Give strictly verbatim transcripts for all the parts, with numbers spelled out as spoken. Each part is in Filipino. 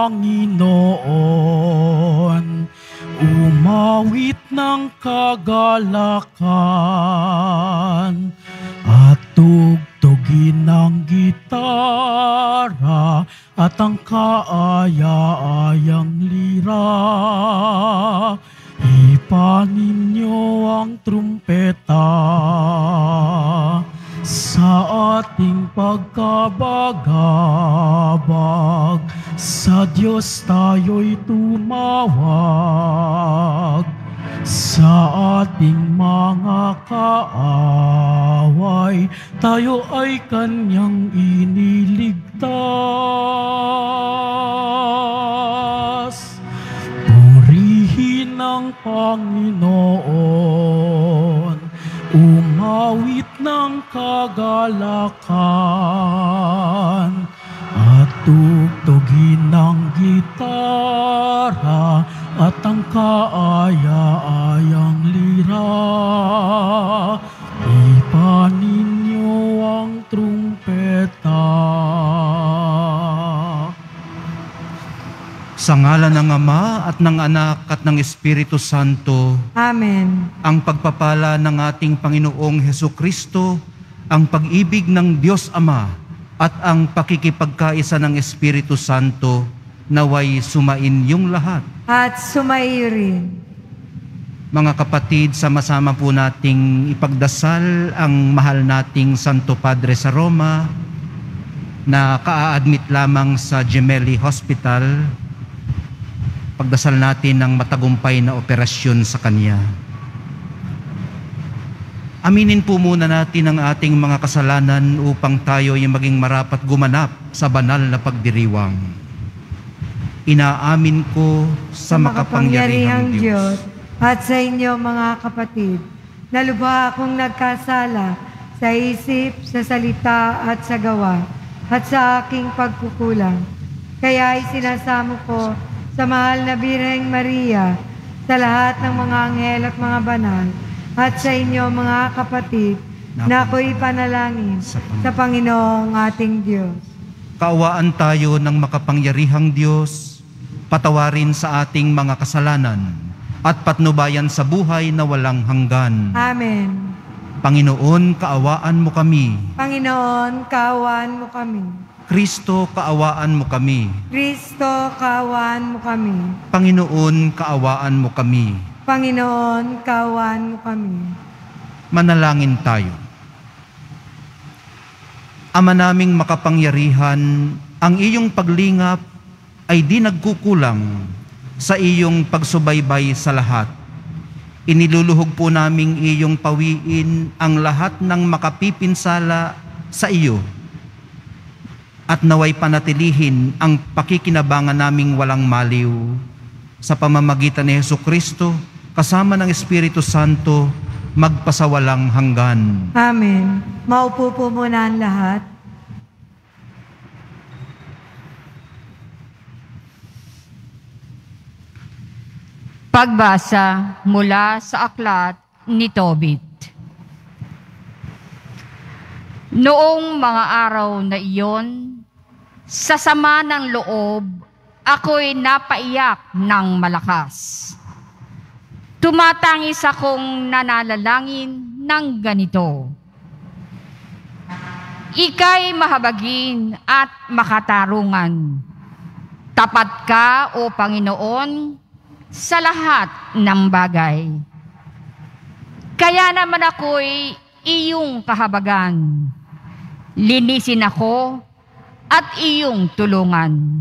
Panginoon, umawit ng kagalakan at tugtugin ng gitara at ang kaaya-ayang lira. Ipanin niyo ang trumpeta sa ating pagkabagabag, sa Diyos tayo'y tumawag, sa ating mga kaaway, tayo ay Kanyang iniligtas. Purihin ang Panginoon, umawit ng kagalakan at tugtugin ng gitara at ang kaaya-ayang lira. Ipanin niyo ang trumpeta. Sa ngalan ng Ama at ng Anak at ng Espiritu Santo. Amen. Ang pagpapala ng ating Panginoong Hesu Kristo, ang pag-ibig ng Diyos Ama, at ang pakikipagkaisa ng Espiritu Santo, naway sumain yung lahat. At sumairin. Mga kapatid, sama-sama po nating ipagdasal ang mahal nating Santo Padre sa Roma na kaa-admit lamang sa Gemelli Hospital. Pagdasal natin ang matagumpay na operasyon sa Kanya. Aminin po muna natin ang ating mga kasalanan upang tayo ay maging marapat gumanap sa banal na pagdiriwang. Inaamin ko sa, sa makapangyarihang Diyos, Diyos at sa inyo mga kapatid, na lubha akong nagkasala sa isip, sa salita at sa gawa at sa aking pagkukulang. Kaya isinasamo ko sa mahal na Birheng Maria, sa lahat ng mga anghel at mga banal, at sa inyo mga kapatid, na ako'y panalangin sa, Panginoon. sa Panginoong ating Diyos. Kaawaan tayo ng makapangyarihang Diyos, patawarin sa ating mga kasalanan, at patnubayan sa buhay na walang hanggan. Amen. Panginoon, kaawaan mo kami. Panginoon, kaawaan mo kami. Kristo, kaawaan mo kami. Kristo, kaawaan mo kami. Panginoon, kaawaan mo kami. Panginoon, kaawaan mo kami. Manalangin tayo. Ama naming makapangyarihan, ang iyong paglingap ay di nagkukulang sa iyong pagsubaybay sa lahat. Iniluluhog po naming iyong pawiin ang lahat ng makapipinsala sa iyo. At naway panatilihin ang pakikinabangan naming walang maliw sa pamamagitan ni Hesu Kristo kasama ng Espiritu Santo magpasawalang hanggan. Amen. Maupo po muna ang lahat. Pagbasa mula sa aklat ni Tobit. Noong mga araw na iyon, sa sama ng loob, ako'y napaiyak ng malakas. Tumatangis akong nanalalangin ng ganito. Ika'y mahabagin at makatarungan. Tapat ka, O Panginoon, sa lahat ng bagay. Kaya naman ako'y iyong kahabagan. Linisin ako at iyong tulungan.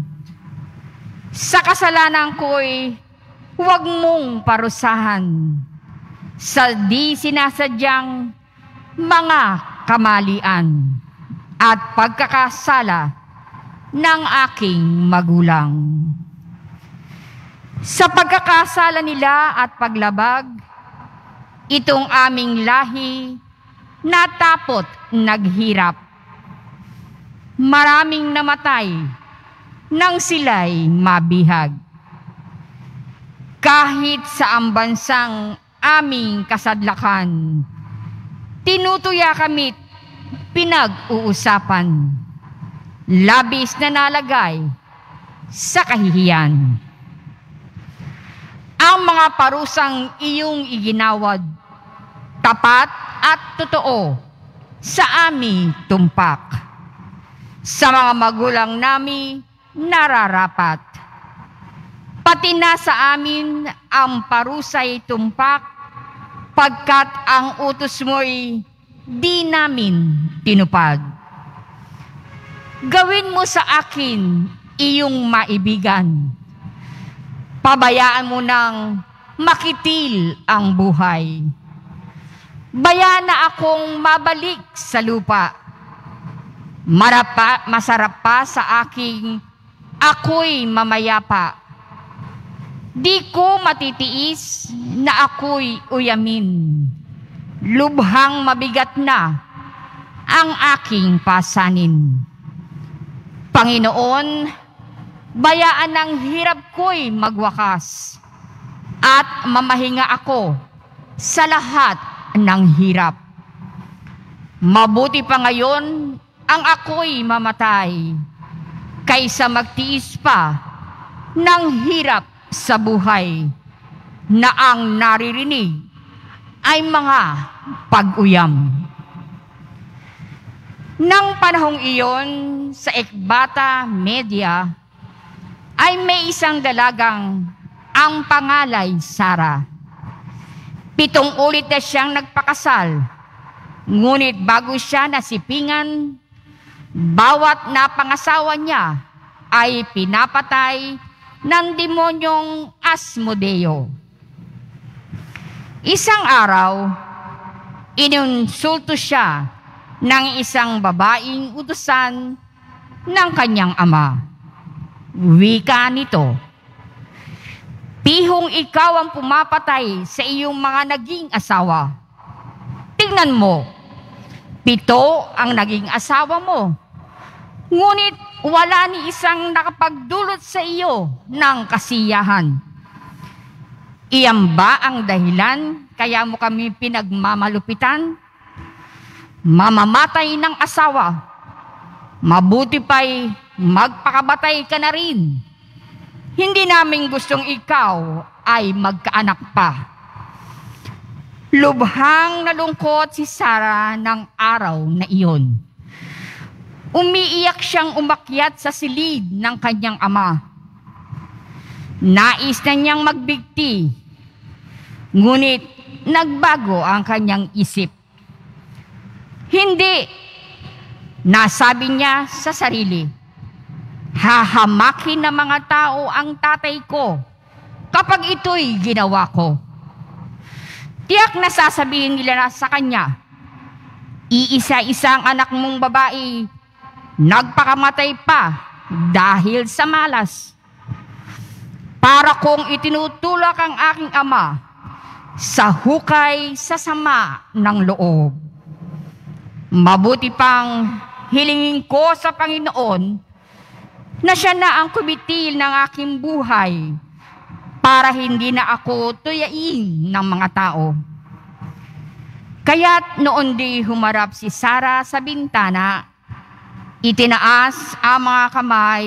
Sa kasalanan ko'y huwag mong parusahan sa di sinasadyang mga kamalian at pagkakasala ng aking magulang. Sa pagkakasala nila at paglabag, itong aming lahi natapot naghirap. Maraming namatay nang sila'y mabihag. Kahit sa ambansang aming kasadlakan, tinutuya kami't pinag-uusapan. Labis na nalagay sa kahihiyan. Ang mga parusang iyong iginawad, tapat at totoo, sa aming tumpak. Sa mga magulang namin, nararapat. Pati na sa amin ang parusay tumpak, pagkat ang utos mo'y di namin tinupad. Gawin mo sa akin iyong maibigan. Pabayaan mo nang makitil ang buhay. Bayaan na akong mabalik sa lupa. Marapa, masarap pa sa aking ako'y mamayapa. Di ko matitiis na ako'y uyamin. Lubhang mabigat na ang aking pasanin. Panginoon, bayaan ang hirap ko'y magwakas at mamahinga ako sa lahat ng hirap. Mabuti pa ngayon ang ako'y mamatay kaysa magtiis pa ng hirap sa buhay na ang naririnig ay mga pag-uyam. Nang panahong iyon, sa Ekbata Media, ay may isang dalagang ang pangalay Sarah. Pitong ulit na siyang nagpakasal, ngunit bago siya nasipingan, bawat napangasawa niya ay pinapatay ng demonyong Asmodeo. Isang araw, inunsulto siya ng isang babaeng utusan ng kanyang ama. Wika nito, "Pihong ikaw ang pumapatay sa iyong mga naging asawa. Tingnan mo, pito ang naging asawa mo. Ngunit wala ni isang nakapagdulot sa iyo ng kasiyahan. Iyan ba ang dahilan kaya mo kami pinagmamalupitan? Mamamatay ng asawa, mabuti pa'y magpakabatay ka na rin. Hindi namin gustong ikaw ay magkaanak pa." Lubhang nalungkot si Sarah ng araw na iyon. Umiiyak siyang umakyat sa silid ng kanyang ama. Nais na niyang magbigti, ngunit nagbago ang kanyang isip. Hindi, nasabi niya sa sarili, hahamakin ng mga tao ang tatay ko kapag ito'y ginawa ko. Tiyak na sasabihin nila na sa kanya, iisa-isang anak mong babae nagpakamatay pa dahil sa malas. Para kong itinutulak ang aking ama sa hukay sa sama ng loob. Mabuti pang hilingin ko sa Panginoon na siya na ang kumitil ng aking buhay para hindi na ako tuyain ng mga tao." Kaya't noon di humarap si Sarah sa bintana, itinaas ang mga kamay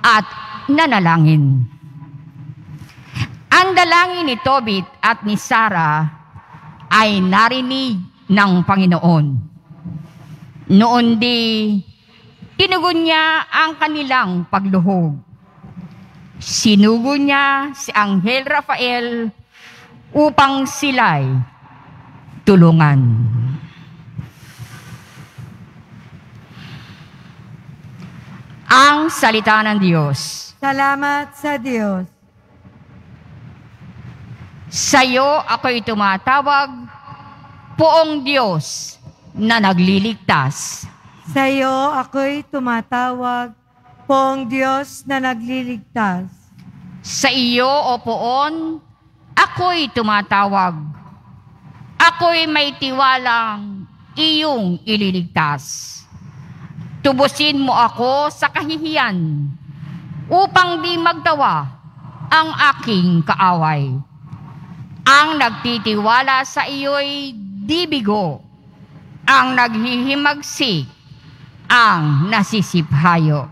at nanalangin. Ang dalangin ni Tobit at ni Sarah ay narinig ng Panginoon. Noon di, tinugon niya ang kanilang pagluhog. Sinugo niya si Anghel Raphael upang sila'y tulungan. Ang salita ng Diyos. Salamat sa Diyos. Sa'yo ako'y tumatawag, poong Diyos na nagliligtas. Sa iyo ako'y tumatawag, poong Diyos na nagliligtas. Sa iyo, o poon, ako'y tumatawag. Ako'y may tiwalang iyong ililigtas. Tubusin mo ako sa kahihiyan upang di magtawa ang aking kaaway. Ang nagtitiwala sa iyo'y di bigo. Ang naghihimagsik, ang nasisiphayo.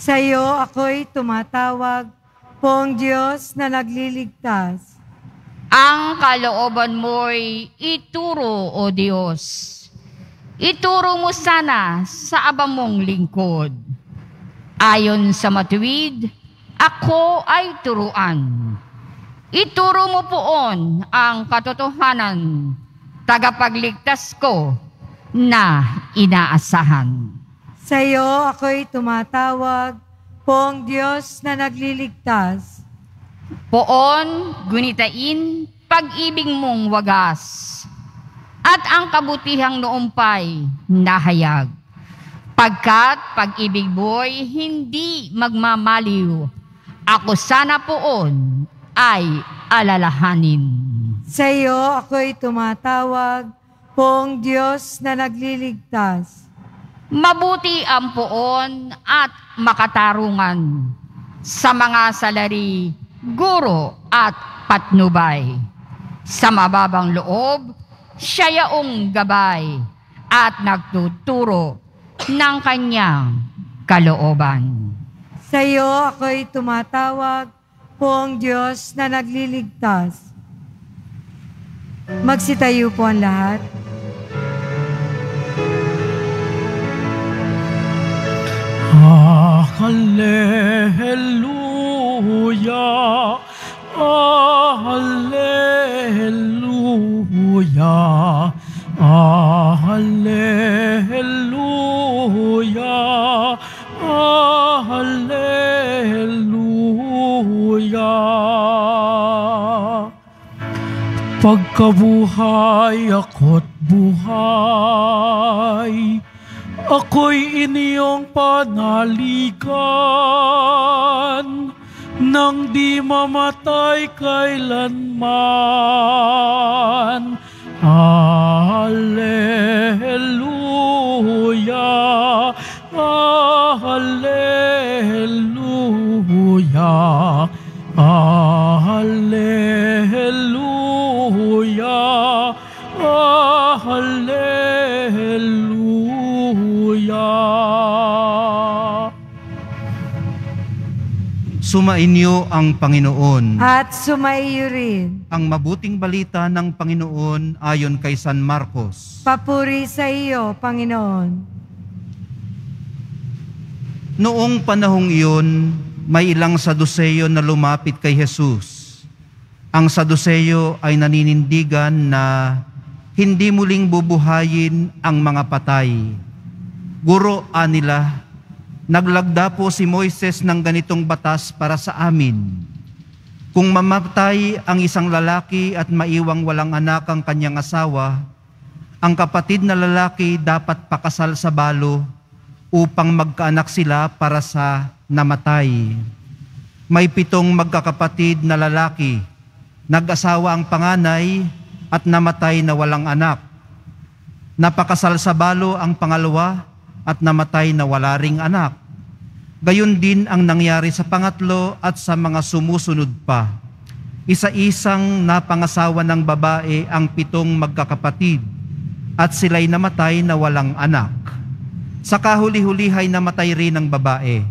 Sa iyo ako'y tumatawag, Poong Diyos na nagliligtas. Ang kalooban mo'y ituro, O Diyos. Ituro mo sana sa aba mong lingkod. Ayon sa matuwid, ako ay turuan. Ituro mo poon ang katotohanan, tagapagligtas ko na inaasahan. Sa iyo ako'y tumatawag, Poong Diyos na nagliligtas. Poon, gunitain pag-ibig mong wagas, at ang kabutihang noompay nahayag. Pagkat pag-ibig mo'y hindi magmamaliw, ako sana poon ay alalahanin. Sa iyo ako'y tumatawag, Poong Diyos na nagliligtas. Mabuti ang poon at makatarungan sa mga salari, guro at patnubay. Sa mababang loob, siya yaong gabay at nagtuturo ng kanyang kalooban. Sa iyo ako'y tumatawag, Poong Diyos na nagliligtas. Magsitayo po ang lahat. Hallelujah, Hallelujah, Hallelujah, Hallelujah. Pagkabuhay ako't buhay, ako'y iniyong panaligan nang di mamatay kailanman. Hallelujah, Hallelujah, Hallelujah, Hallelujah. Sumainyo ang Panginoon. At sumaiyo rin. Ang mabuting balita ng Panginoon ayon kay San Marcos. Papuri sa iyo, Panginoon. Noong panahong iyon, may ilang Saduseyo na lumapit kay Jesus. Ang Saduseyo ay naninindigan na hindi muling bubuhayin ang mga patay. Guro, anila, naglagda po si Moises ng ganitong batas para sa amin. Kung mamatay ang isang lalaki at maiwang walang anak ang kanyang asawa, ang kapatid na lalaki dapat pakasal sa balo upang magkaanak sila para sa namatay. May pitong magkakapatid na lalaki, nag-asawa ang panganay at namatay na walang anak. Napakasal sa balo ang pangalawa at namatay na wala ring anak. Gayon din ang nangyari sa pangatlo at sa mga sumusunod pa. Isa-isang napangasawa ng babae ang pitong magkakapatid at sila'y namatay na walang anak. Sa kahuli-hulihay namatay rin ang babae.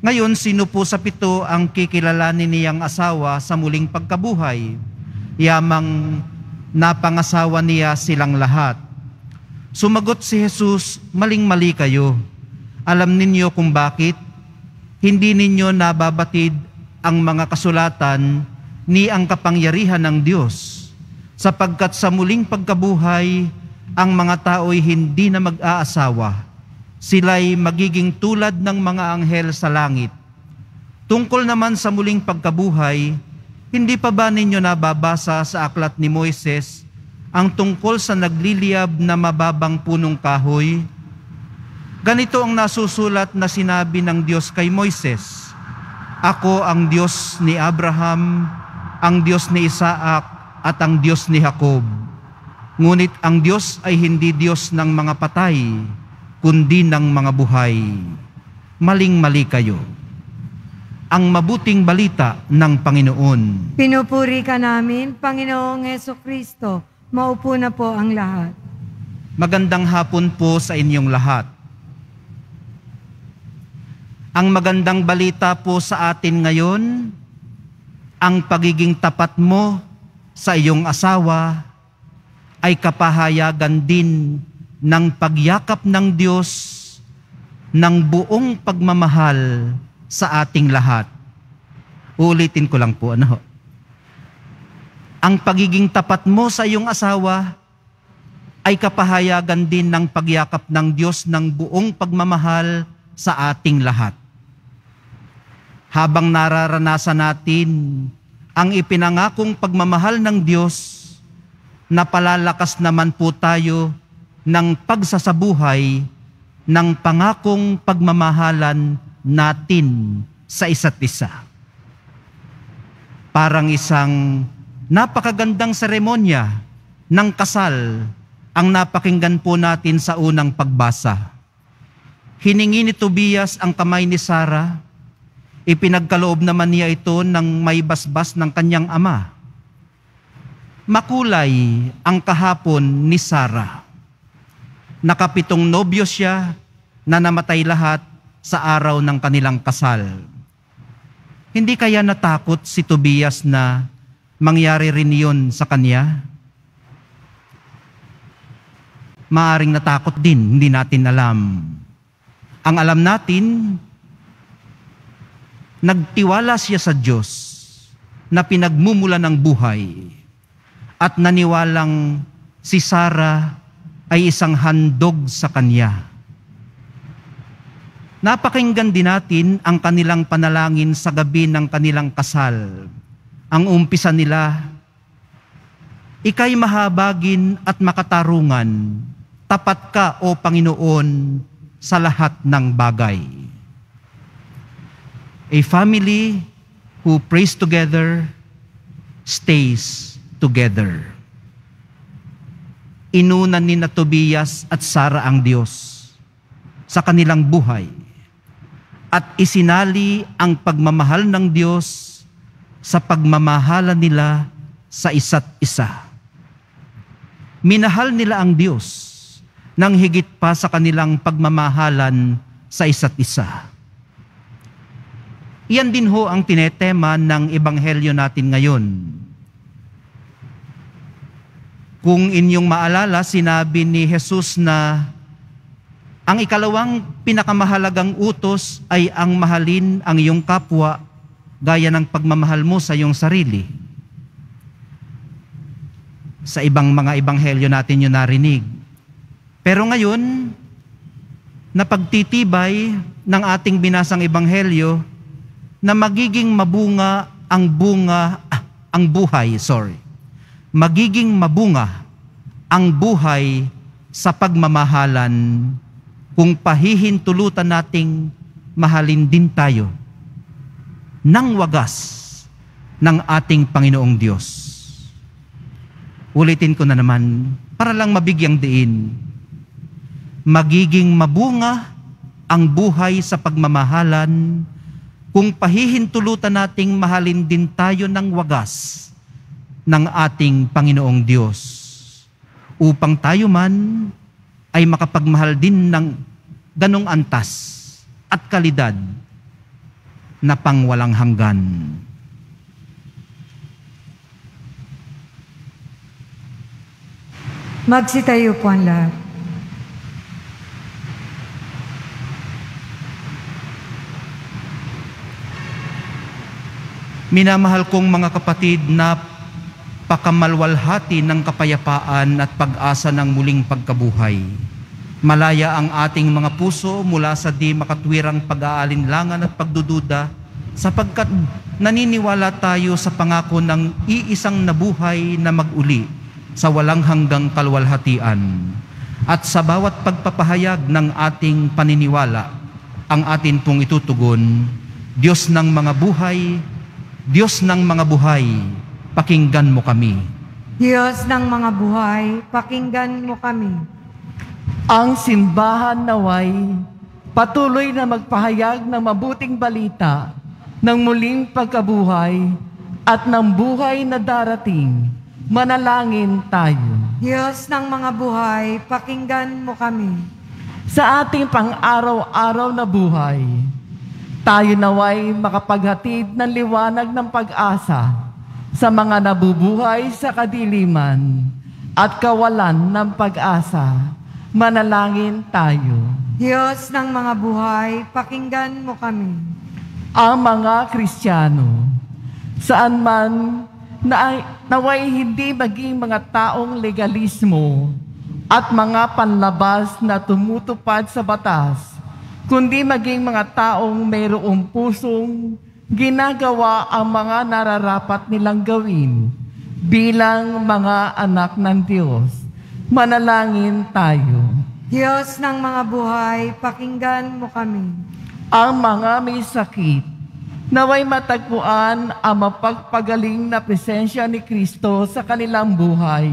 Ngayon, sino po sa pito ang kikilalanin niyang asawa sa muling pagkabuhay? Yamang napangasawa niya silang lahat. Sumagot si Jesus, maling-mali kayo. Alam ninyo kung bakit? Hindi ninyo nababatid ang mga kasulatan ni ang kapangyarihan ng Diyos, sapagkat sa muling pagkabuhay, ang mga tao'y hindi na mag-aasawa. Sila'y magiging tulad ng mga anghel sa langit. Tungkol naman sa muling pagkabuhay, hindi pa ba ninyo nababasa sa aklat ni Moises ang tungkol sa nagliliyab na mababang punong kahoy? Ganito ang nasusulat na sinabi ng Diyos kay Moises, Ako ang Diyos ni Abraham, ang Diyos ni Isaac, at ang Diyos ni Jacob. Ngunit ang Diyos ay hindi Diyos ng mga patay, kundi ng mga buhay. Maling-mali kayo. Ang mabuting balita ng Panginoon. Pinupuri ka namin, Panginoong Hesu Kristo. Maupo na po ang lahat. Magandang hapon po sa inyong lahat. Ang magandang balita po sa atin ngayon, ang pagiging tapat mo sa iyong asawa ay kapahayagan din ng pagyakap ng Diyos ng buong pagmamahal sa ating lahat. Uulitin ko lang po, ano? Ang pagiging tapat mo sa iyong asawa ay kapahayagan din ng pagyakap ng Diyos ng buong pagmamahal sa ating lahat. Habang nararanasan natin ang ipinangakong pagmamahal ng Diyos, napalalakas naman po tayo ng pagsasabuhay ng pangakong pagmamahalan natin sa isa't isa. Parang isang napakagandang seremonya ng kasal ang napakinggan po natin sa unang pagbasa. Hiningi ni Tobias ang kamay ni Sarah. Ipinagkaloob naman niya ito ng may basbas ng kanyang ama. Makulay ang kahapon ni Sarah. Nakapitong nobyo siya na namatay lahat sa araw ng kanilang kasal. Hindi kaya natakot si Tobias na mangyari rin yun sa kanya? Maaring natakot din, hindi natin alam. Ang alam natin, nagtiwala siya sa Diyos na pinagmumula ng buhay at naniwalang si Sarah ay isang handog sa kanya. Napakinggan din natin ang kanilang panalangin sa gabi ng kanilang kasal. Ang umpisa nila, "Ika'y mahabagin at makatarungan, tapat ka o Panginoon sa lahat ng bagay." A family who prays together stays together. Inunan ni na Tobias at Sarah ang Diyos sa kanilang buhay at isinali ang pagmamahal ng Diyos sa pagmamahalan nila sa isa't isa. Minahal nila ang Diyos nang higit pa sa kanilang pagmamahalan sa isa't isa. Iyan din ho ang tinetema ng Ebanghelyo natin ngayon. Kung inyong maalala, sinabi ni Jesus na ang ikalawang pinakamahalagang utos ay ang mahalin ang iyong kapwa gaya ng pagmamahal mo sa iyong sarili. Sa ibang mga Ebanghelyo natin yun narinig. Pero ngayon, napagtitibay ng ating binasang Ebanghelyo, na magiging mabunga ang bunga, ah, ang buhay, sorry. Magiging mabunga ang buhay sa pagmamahalan kung pahihintulutan nating mahalin din tayo ng wagas ng ating Panginoong Diyos. Ulitin ko na naman para lang mabigyang diin. Magiging mabunga ang buhay sa pagmamahalan kung pahihintulutan nating mahalin din tayo ng wagas ng ating Panginoong Diyos, upang tayo man ay makapagmahal din ng ganong antas at kalidad na pangwalang hanggan. Magsitayo po ang lahat. Minamahal kong mga kapatid, na pakamalwalhati ng kapayapaan at pag-asa ng muling pagkabuhay. Malaya ang ating mga puso mula sa di makatwirang pag-aalinlangan at pagdududa, sapagkat naniniwala tayo sa pangako ng iisang nabuhay na mag-uli sa walang hanggang kalwalhatian. At sa bawat pagpapahayag ng ating paniniwala, ang atin pong itutugon, Diyos ng mga buhay, Diyos ng mga buhay, pakinggan mo kami. Diyos ng mga buhay, pakinggan mo kami. Ang simbahan naway patuloy na magpahayag ng mabuting balita ng muling pagkabuhay at ng buhay na darating. Manalangin tayo. Diyos ng mga buhay, pakinggan mo kami. Sa ating pang-araw-araw na buhay, tayo naway makapaghatid ng liwanag ng pag-asa sa mga nabubuhay sa kadiliman at kawalan ng pag-asa. Manalangin tayo. Diyos ng mga buhay, pakinggan mo kami. Ang mga Kristiyano, saan man na, naway hindi maging mga taong legalismo at mga panlabas na tumutupad sa batas, kundi maging mga taong mayroong pusong ginagawa ang mga nararapat nilang gawin bilang mga anak ng Diyos. Manalangin tayo. Diyos ng mga buhay, pakinggan mo kami. Ang mga may sakit, naway matagpuan ang mapagpagaling na presensya ni Kristo sa kanilang buhay.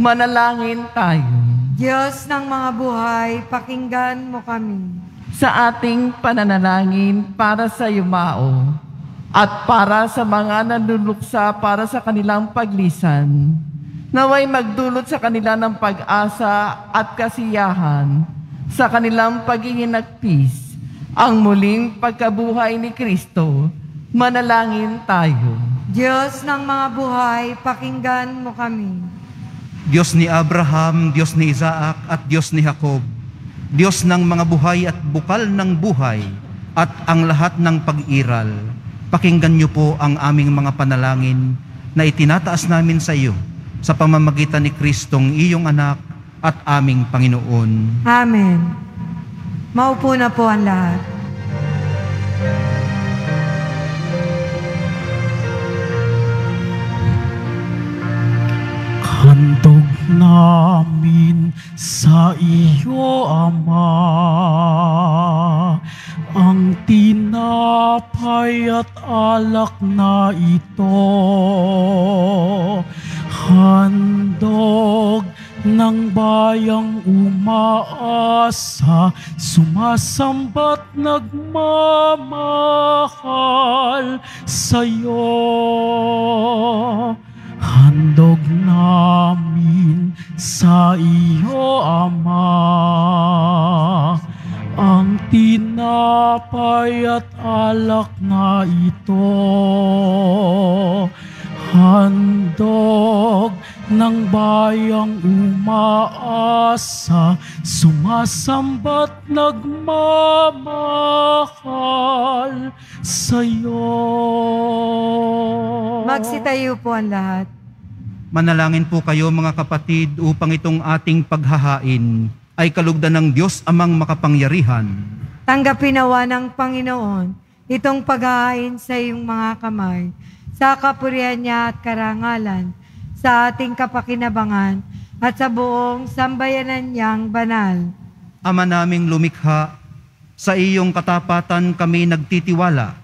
Manalangin tayo. Diyos ng mga buhay, pakinggan mo kami. Sa ating pananalangin para sa yumao at para sa mga nanluluksa para sa kanilang paglisan, naway magdulot sa kanila ng pag-asa at kasiyahan sa kanilang paghihinagpis ang muling pagkabuhay ni Kristo. Manalangin tayo. Diyos ng mga buhay, pakinggan mo kami. Diyos ni Abraham, Diyos ni Isaac at Diyos ni Jacob, Diyos ng mga buhay at bukal ng buhay at ang lahat ng pag-iral, pakinggan niyo po ang aming mga panalangin na itinataas namin sa iyo sa pamamagitan ni Kristong iyong anak at aming Panginoon. Amen. Maupo na po ang lahat. Kantog namin sa iyo, Ama, ang tinapay at alak na ito, handog ng bayang umaasa, sumasamba't nagmamahal sa iyo. Handog namin sa iyo, Ama, ang tinapay at alak na ito, handog ng bayang umaasa, sumasamba't nagmamahal sa iyo. Magsitayo po ang lahat. Manalangin po kayo mga kapatid upang itong ating paghahain ay kalugdan ng Diyos Amang makapangyarihan. Tanggapin nawa ng Panginoon itong paghahain sa iyong mga kamay, sa kapurihan niya at karangalan, sa ating kapakinabangan at sa buong sambayanan niyang banal. Ama naming lumikha, sa iyong katapatan kami nagtitiwala.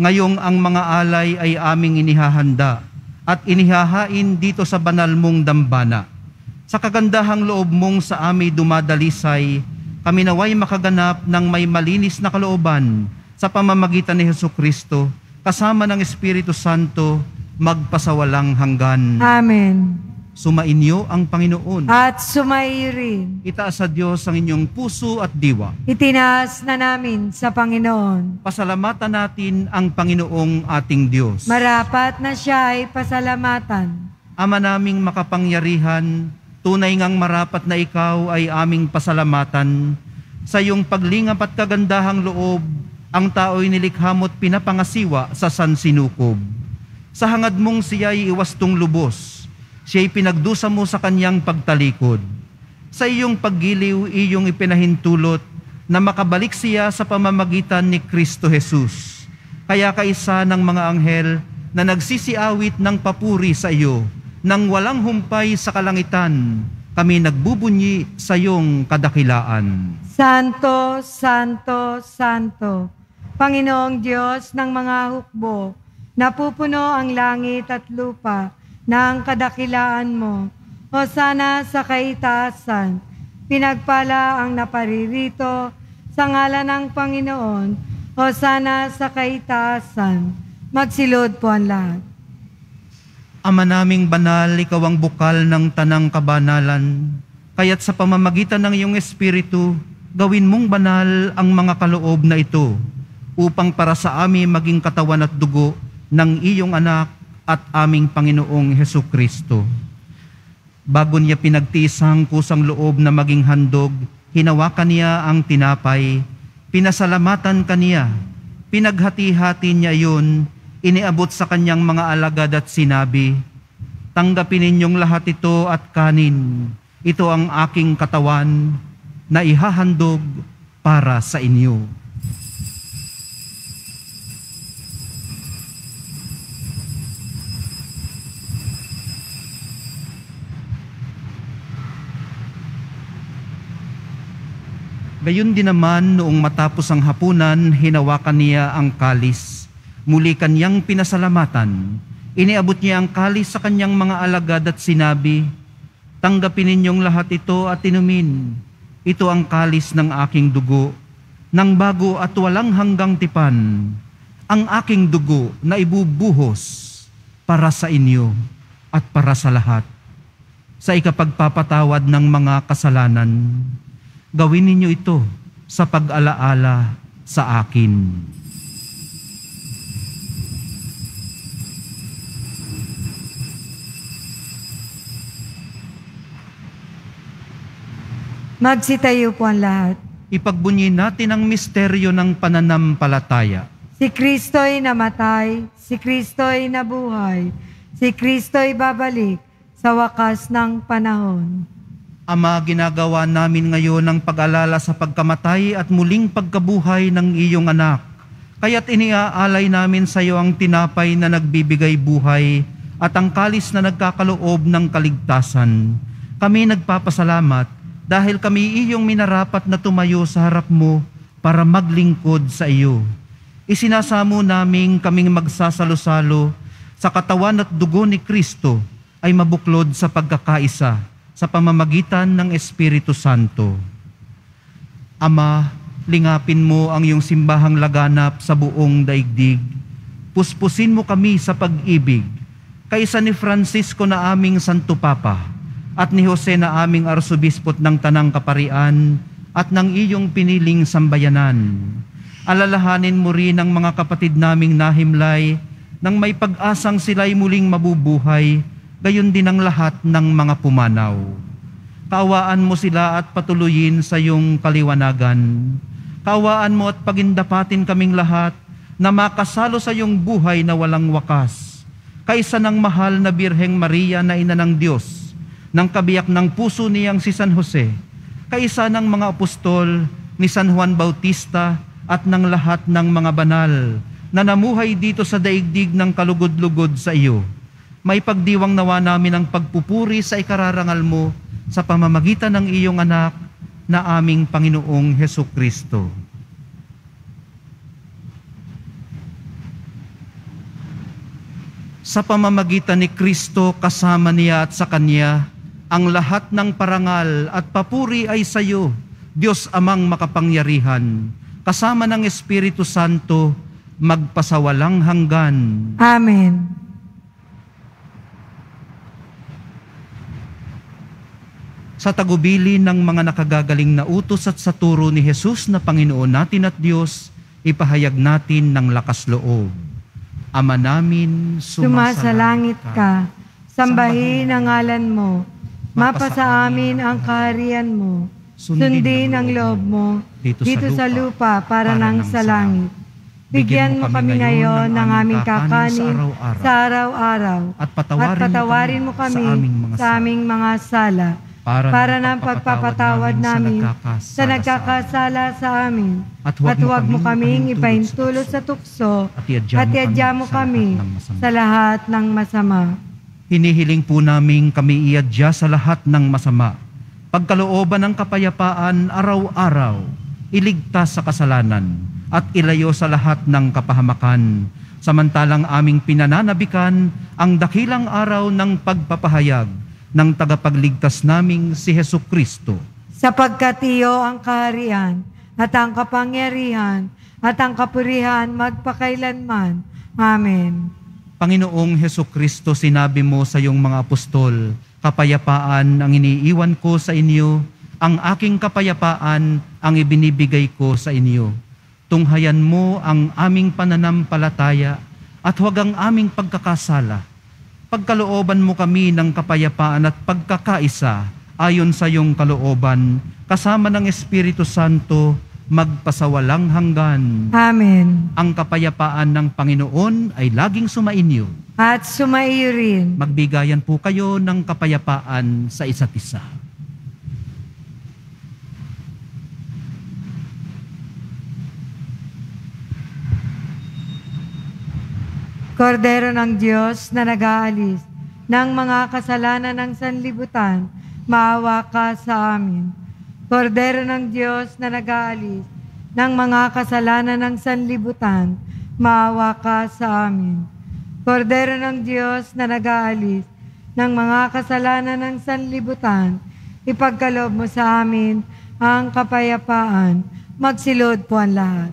Ngayong ang mga alay ay aming inihahanda at inihahain dito sa banal mong dambana. Sa kagandahang loob mong sa amin dumadalisay, kami naway makaganap ng may malinis na kalooban sa pamamagitan ni Hesu Kristo, kasama ng Espiritu Santo, magpasawalang hanggan. Amen. Sumainyo ang Panginoon. At sumaiyo rin. Itaas sa Diyos ang inyong puso at diwa. Itinaas na namin sa Panginoon. Pasalamatan natin ang Panginoong ating Diyos. Marapat na siya ay pasalamatan. Ama naming makapangyarihan, tunay ngang marapat na ikaw ay aming pasalamatan. Sa iyong paglingap at kagandahang loob, ang tao'y nilikha mo't pinapangasiwa sa sansinukob. Sa hangad mong siya'y iwastong lubos, siya'y pinagdusa mo sa kanyang pagtalikod. Sa iyong paggiliw, iyong ipinahintulot na makabalik siya sa pamamagitan ni Kristo Jesus. Kaya kaisa ng mga anghel na nagsisiawit ng papuri sa iyo, nang walang humpay sa kalangitan, kami nagbubunyi sa iyong kadakilaan. Santo, Santo, Santo, Panginoong Diyos ng mga hukbo, napupuno ang langit at lupa ng kadakilaan mo. Hosana sa kaitaasan, pinagpala ang naparirito sa ngalan ng Panginoon. Hosana sa kaitaasan. Magsilod po ang lahat. Ama naming banal, ikaw ang bukal ng tanang kabanalan, kaya't sa pamamagitan ng iyong Espiritu, gawin mong banal ang mga kaloob na ito upang para sa amin maging katawan at dugo ng iyong anak at aming Panginoong Hesu Kristo. Bago niya pinagtiis ang kusang loob na maging handog, hinawakan niya ang tinapay, pinasalamatan kaniya, pinaghati-hati niya iyon, iniabot sa kanyang mga alagad at sinabi, "Tanggapin ninyong lahat ito at kanin, ito ang aking katawan na ihahandog para sa inyo." Gayon din naman, noong matapos ang hapunan, hinawakan niya ang kalis. Muli kanyang pinasalamatan. Iniabot niya ang kalis sa kanyang mga alagad at sinabi, "Tanggapin ninyong lahat ito at inumin. Ito ang kalis ng aking dugo, ng bago at walang hanggang tipan, ang aking dugo na ibubuhos para sa inyo at para sa lahat, sa ikapagpapatawad ng mga kasalanan. Gawin ninyo ito sa pag-alaala sa akin." Magsitayo po ang lahat. Ipagbunyi natin ang misteryo ng pananampalataya. Si Kristo'y namatay, si Kristo'y nabuhay, si Kristo'y babalik sa wakas ng panahon. Ama, ginagawa namin ngayon ang pag-alala sa pagkamatay at muling pagkabuhay ng iyong anak. Kaya't iniaalay namin sa iyo ang tinapay na nagbibigay buhay at ang kalis na nagkakaloob ng kaligtasan. Kami nagpapasalamat dahil kami iyong minarapat na tumayo sa harap mo para maglingkod sa iyo. Isinasamo namin kaming magsasalo-salo sa katawan at dugo ni Kristo ay mabuklod sa pagkakaisa sa pamamagitan ng Espiritu Santo. Ama, lingapin mo ang iyong simbahang laganap sa buong daigdig. Puspusin mo kami sa pag-ibig, kaysa ni Francisco na aming Santo Papa, at ni Jose na aming Arsobispot ng Tanang Kaparian, at ng iyong piniling sambayanan. Alalahanin mo rin ang mga kapatid naming nahimlay, nang may pag-asang sila'y muling mabubuhay, gayon din ang lahat ng mga pumanaw. Kaawaan mo sila at patuloyin sa iyong kaliwanagan. Kaawaan mo at pagindapatin kaming lahat na makasalo sa iyong buhay na walang wakas, kaysa ng mahal na Birheng Maria na ina ng Diyos, ng kabiyak ng puso niyang si San Jose, kaysa ng mga apostol ni San Juan Bautista at ng lahat ng mga banal na namuhay dito sa daigdig ng kalugod-lugod sa iyo. May pagdiwang nawa namin ang pagpupuri sa ikararangal mo sa pamamagitan ng iyong anak na aming Panginoong Hesu Kristo. Sa pamamagitan ni Kristo kasama niya at sa Kanya, ang lahat ng parangal at papuri ay sa iyo, Diyos Amang makapangyarihan, kasama ng Espiritu Santo, magpasawalang hanggan. Amen. Sa tagubilin ng mga nakagagaling na utos at sa turo ni Jesus na Panginoon natin at Diyos, ipahayag natin ng lakas loob. Ama namin, sumasalangit ka, sambahin ang ngalan mo, mapasa amin ang kaharian mo, sundin ang loob mo, dito sa lupa para nang sa langit. Bigyan mo kami ngayon ng aming kakanin sa araw-araw, at patawarin mo kami sa aming mga sala, Para, para ng pagpapatawad, pagpapatawad namin sa nagkakasala sa amin. At huwag mo kaming ipaintulot sa tukso at iadya mo kami sa lahat ng masama. Hinihiling po namin kami iadya sa lahat ng masama. Pagkalooban ng kapayapaan araw-araw, iligtas sa kasalanan at ilayo sa lahat ng kapahamakan. Samantalang aming pinananabikan ang dakilang araw ng pagpapahayag ng tagapagligtas naming si Hesu Kristo. Sapagkat iyo ang kaharian at ang kapangyarihan at ang kapurihan magpakailanman. Amen. Panginoong Hesu Kristo, sinabi mo sa iyong mga apostol, "Kapayapaan ang iniiwan ko sa inyo, ang aking kapayapaan ang ibinibigay ko sa inyo. Tunghayan mo ang aming pananampalataya at huwag ang aming pagkakasala. Pagkalooban mo kami ng kapayapaan at pagkakaisa ayon sa iyong kalooban, kasama ng Espiritu Santo, magpasawalang hanggan. Amen. Ang kapayapaan ng Panginoon ay laging sumainyo. At sumaiyo rin. Magbigayan po kayo ng kapayapaan sa isa't isa. Kordero ng Diyos na nag-aalis ng mga kasalanan ng sanlibutan, maawa ka sa amin. Kordero ng Diyos na nag-aalis ng mga kasalanan ng sanlibutan, maawa ka sa amin. Kordero ng Diyos na nag-aalis ng mga kasalanan ng sanlibutan, ipagkaloob mo sa amin ang kapayapaan. Magsilod po ang lahat.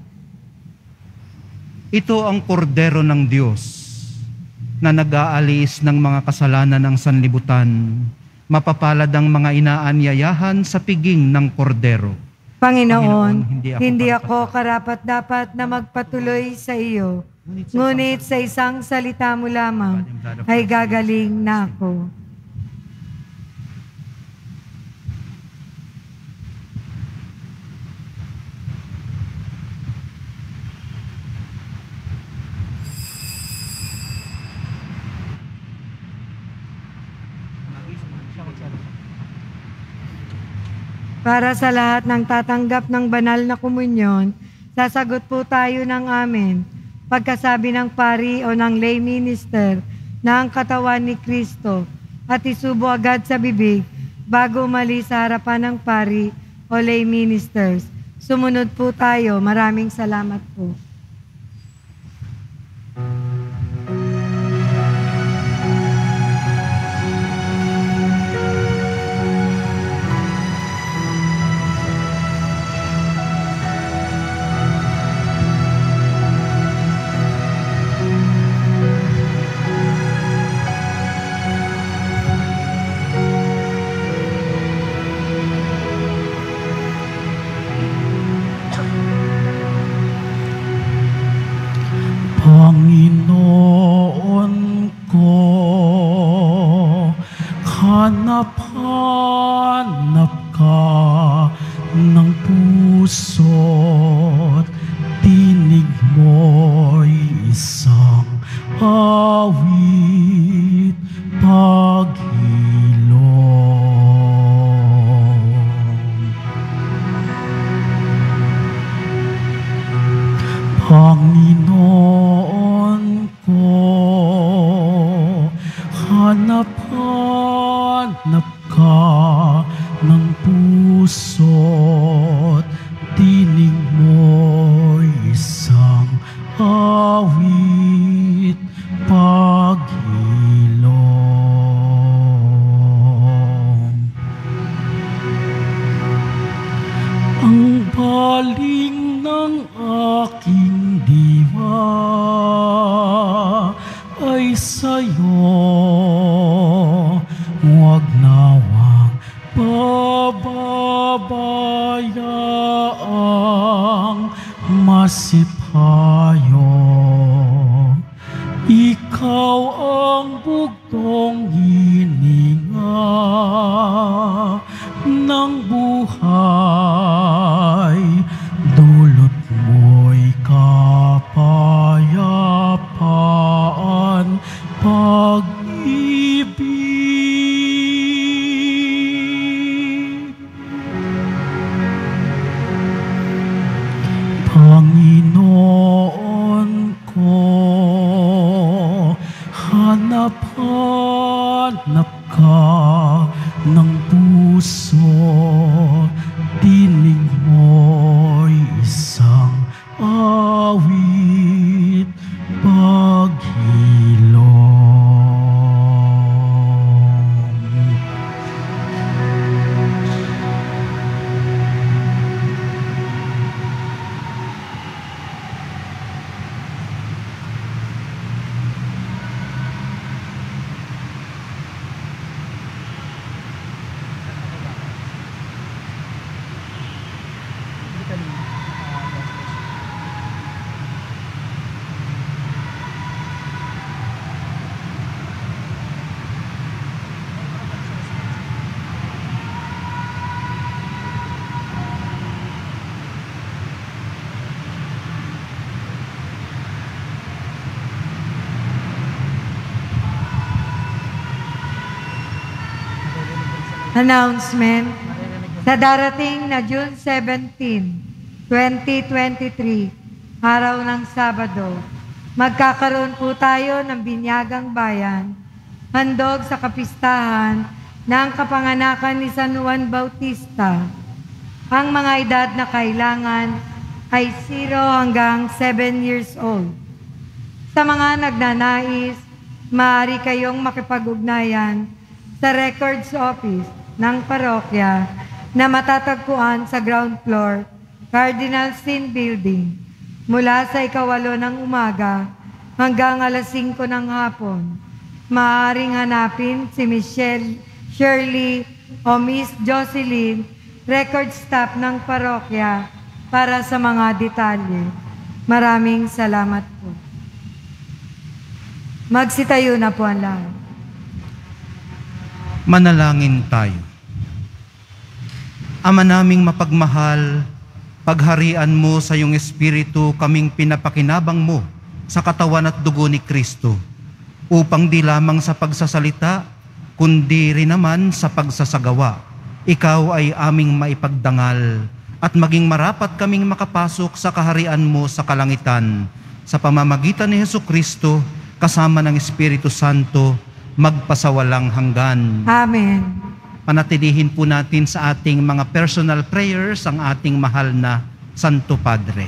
Ito ang kordero ng Diyos na nag-aalis ng mga kasalanan ng sanlibutan. Mapapalad ang mga inaanyayahan sa piging ng kordero. Panginoon, Panginoon hindi ako, hindi ako karapat-dapat na magpatuloy sa iyo, ngunit sa, ngunit sa isang salita mo lamang ay gagaling na ako. Para sa lahat ng tatanggap ng banal na komunyon, sasagot po tayo ng amen, pagkasabi ng pari o ng lay minister na ang katawan ni Kristo, at isubo agad sa bibig bago mali sa harapan ng pari o lay ministers. Sumunod po tayo. Maraming salamat po. Announcement. Sa darating na June seventeenth, twenty twenty-three, araw ng Sabado, magkakaroon po tayo ng binyagang bayan, handog sa kapistahan ng kapanganakan ni San Juan Bautista. Ang mga edad na kailangan ay zero hanggang seven years old. Sa mga nagnanais, maaari kayong makipag-ugnayan sa records office ng parokya na matatagpuan sa ground floor, Cardinal Sin Building, mula sa ikawalo ng umaga hanggang alas singko ng hapon. Maaaring hanapin si Michelle, Shirley o Miss Jocelyn, record staff ng parokya, para sa mga detalye. Maraming salamat po. Magsitayo na po ang lahat. Manalangin tayo. Ama naming mapagmahal, pagharian mo sa iyong espiritu kaming pinapakinabang mo sa katawan at dugo ni Kristo, upang di lamang sa pagsasalita, kundi rin naman sa pagsasagawa, ikaw ay aming maipagdangal at maging marapat kaming makapasok sa kaharian mo sa kalangitan. Sa pamamagitan ni Hesu Kristo, kasama ng Espiritu Santo, magpasawalang hanggan. Amen. Panatilihin po natin sa ating mga personal prayers ang ating mahal na Santo Padre.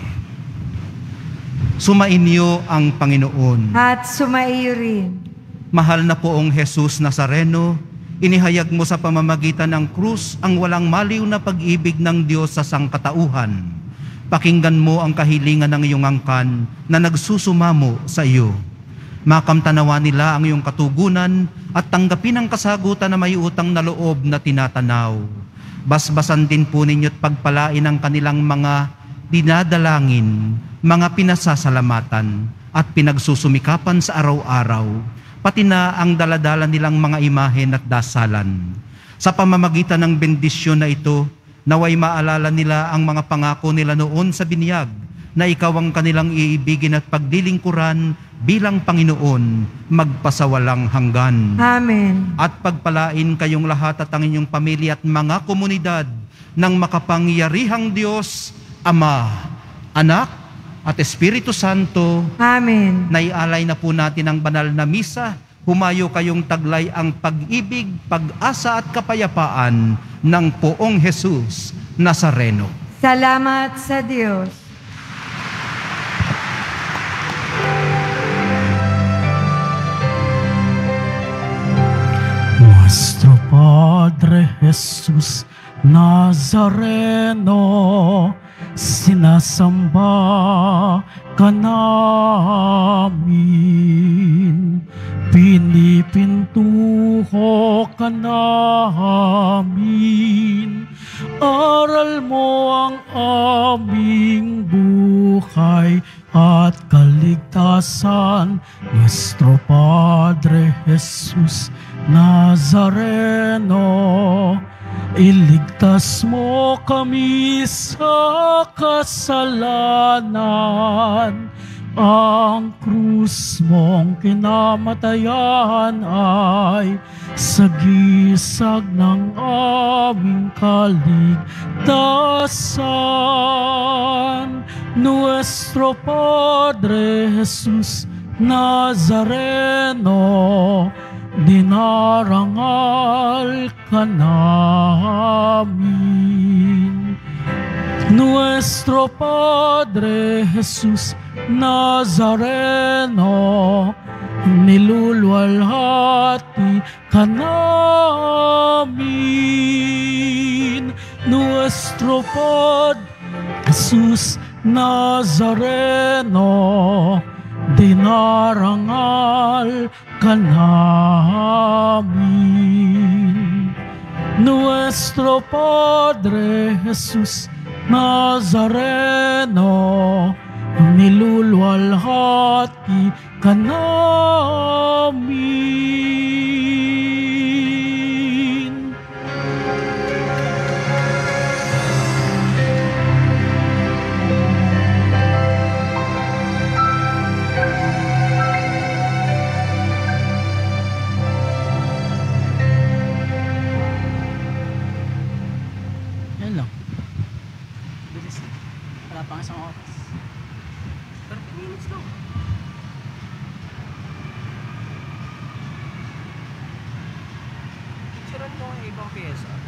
Sumainyo ang Panginoon. At sumaiyo rin. Mahal na poong Jesus Nazareno, inihayag mo sa pamamagitan ng krus ang walang maliw na pag-ibig ng Diyos sa sangkatauhan. Pakinggan mo ang kahilingan ng iyong angkan na nagsusumamo sa iyo. Makamtanawa nila ang iyong katugunan at tanggapin ang kasagutan na may utang na loob na tinatanaw. Basbasan din po ninyo't pagpalain ang kanilang mga dinadalangin, mga pinasasalamatan at pinagsusumikapan sa araw-araw, pati na ang daladala nilang mga imahen at dasalan. Sa pamamagitan ng bendisyon na ito, naway maalala nila ang mga pangako nila noon sa binyag na ikaw ang kanilang iibigin at paglilingkuran bilang Panginoon, magpasawalang hanggan. Amen. At pagpalain kayong lahat at ang inyong pamilya at mga komunidad ng makapangyarihang Diyos, Ama, Anak, at Espiritu Santo. Amen. Naialay na po natin ang banal na misa. Humayo kayong taglay ang pag-ibig, pag-asa at kapayapaan ng poong Jesus Nazareno. Salamat sa Diyos. Nuestro Padre Jesus Nazareno, sinasamba ka namin, pinipintuho ka namin, aral mo ang aming buhay at kaligtasan. Nuestro Padre Jesus Nazareno, iligtas mo kami sa kasalanan. Ang krus mong kinamatayan ay sagisag ng aming kaligtasan. Nuestro Padre Jesus Nazareno, dinarangal ka namin. Nuestro Padre Jesus Nazareno, niluluwalhati ka namin. Nuestro Padre Jesus Nazareno, dinarangal ka namin. Nuestro Padre Jesus Nazareno, niluluwalhati ka namin. Picturean mo yung ibang pyesa.